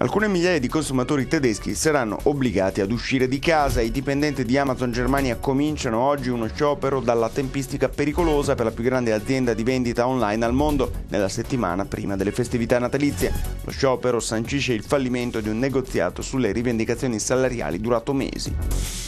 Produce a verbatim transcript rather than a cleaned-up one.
Alcune migliaia di consumatori tedeschi saranno obbligati ad uscire di casa. I dipendenti di Amazon Germania cominciano oggi uno sciopero dalla tempistica pericolosa per la più grande azienda di vendita online al mondo nella settimana prima delle festività natalizie. Lo sciopero sancisce il fallimento di un negoziato sulle rivendicazioni salariali durato mesi.